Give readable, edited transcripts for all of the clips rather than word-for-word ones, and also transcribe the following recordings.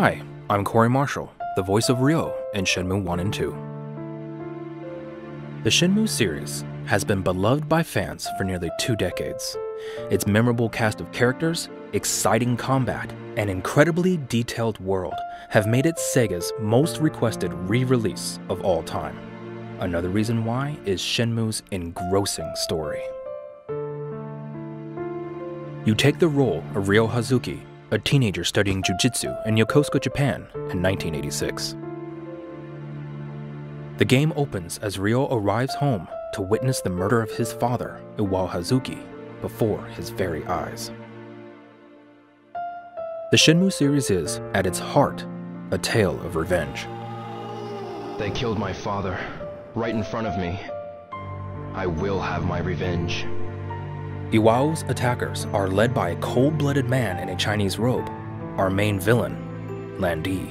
Hi, I'm Corey Marshall, the voice of Ryo in Shenmue 1 and 2. The Shenmue series has been beloved by fans for nearly 2 decades. Its memorable cast of characters, exciting combat, and incredibly detailed world have made it Sega's most requested re-release of all time. Another reason why is Shenmue's engrossing story. You take the role of Ryo Hazuki, a teenager studying jujitsu in Yokosuka, Japan in 1986. The game opens as Ryo arrives home to witness the murder of his father, Iwao Hazuki, before his very eyes. The Shenmue series is, at its heart, a tale of revenge. They killed my father, right in front of me. I will have my revenge. Iwao's attackers are led by a cold-blooded man in a Chinese robe, our main villain, Lan Di.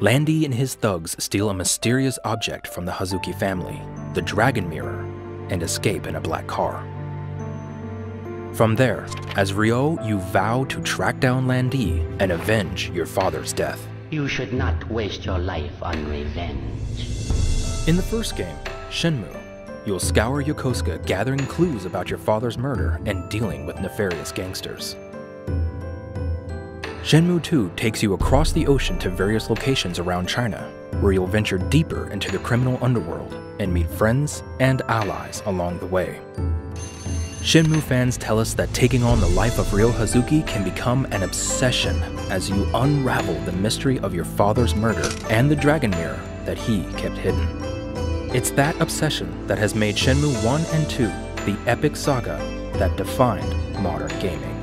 Lan Di and his thugs steal a mysterious object from the Hazuki family, the Dragon Mirror, and escape in a black car. From there, as Ryo, you vow to track down Lan Di and avenge your father's death. You should not waste your life on revenge. In the first game, Shenmue, you'll scour Yokosuka gathering clues about your father's murder and dealing with nefarious gangsters. Shenmue 2 takes you across the ocean to various locations around China, where you'll venture deeper into the criminal underworld and meet friends and allies along the way. Shenmue fans tell us that taking on the life of Ryo Hazuki can become an obsession as you unravel the mystery of your father's murder and the Dragon Mirror that he kept hidden. It's that obsession that has made Shenmue 1 and 2 the epic saga that defined modern gaming.